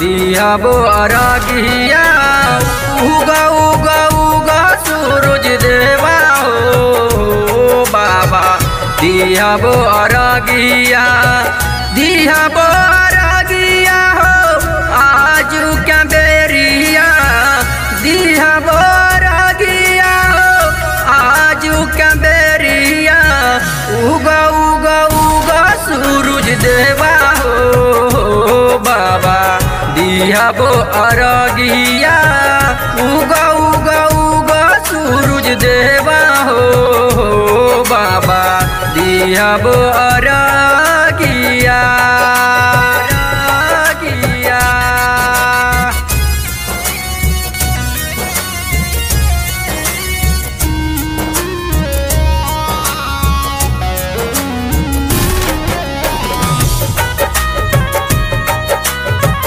दिया बोरा गिया उगा उगा उगा सूरज देवा हो बाबा दिया बोरा गिया हो आज क्या बेरिया दिया बोरा गिया हो आज क्या बेरिया उगा उगा उगा सूरज देवा दिया बो अरगिया उगा उगा उगा सूरज देवा हो बाबा दिया बो अरगिया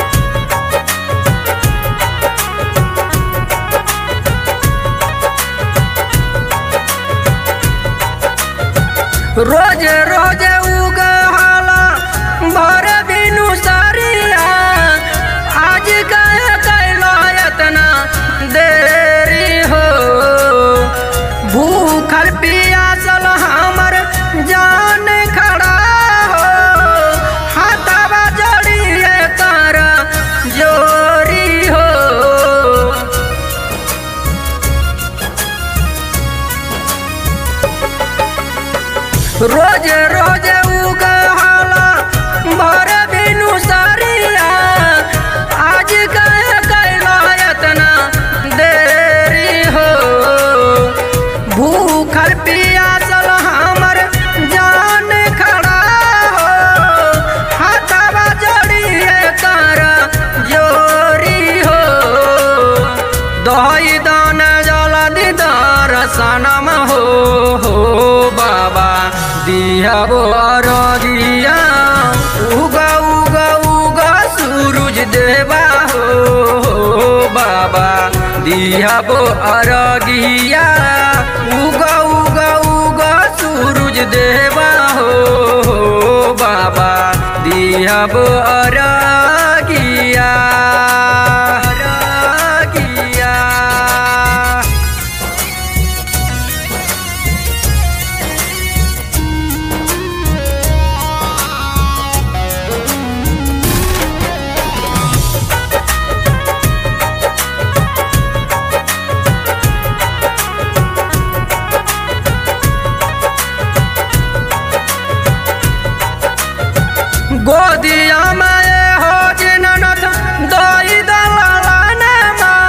रोज रोज उगा हाला भर बिनु सारिया आज काहे कैला इतना देरी हो भूखल पियासल हमर जान खड़ा हो हाथवा जड़िए तारा जोरी हो रोज रोज उगा हाला भर बिनु सारिया आज काहे कैला इतना देरी हो भूखल पियासल हमर जान खड़ा हो हाथवा जड़िए तारा जोरी हो दही दान जल्दी दार सनम हो बाबा दिया बो अरगिया उगा उगा उगा सूरज देवा हो बाबा दिया बो अरगिया उगा उगा उगा सूरज देवा हो बाबा दिया बो अरगिया गोदिया में हो जननत दाई दलाना बांझन कहा दुश्मन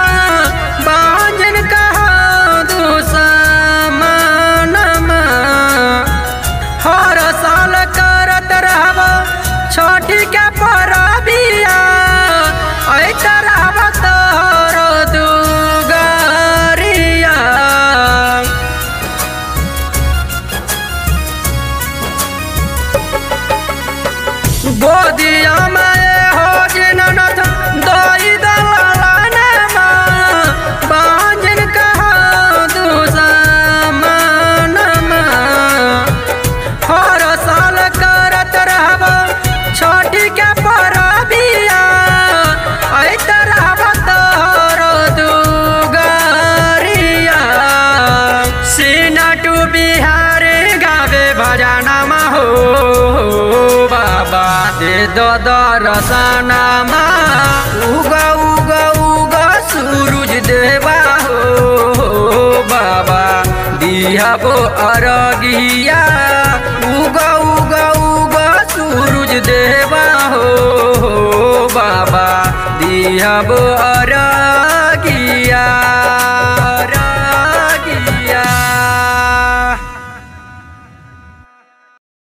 हर साल करत रहबो छठी के परबिया ऐ तरहबो तोहर दुगारिया गोदिया में हो जननत दाई दलाना बांझन कहा दुश्मन हर साल करत रहबो छठी के परबिया ऐ तरहबो तोहर दुगारिया सीना टू बिहार गावे भजनमा हो दे दो दरसनामा उगा उगा उगा सूरज देवा हो बाबा दिया बो अरगिया उगा उगा उगा सूरज देवा हो बाबा दिया बो।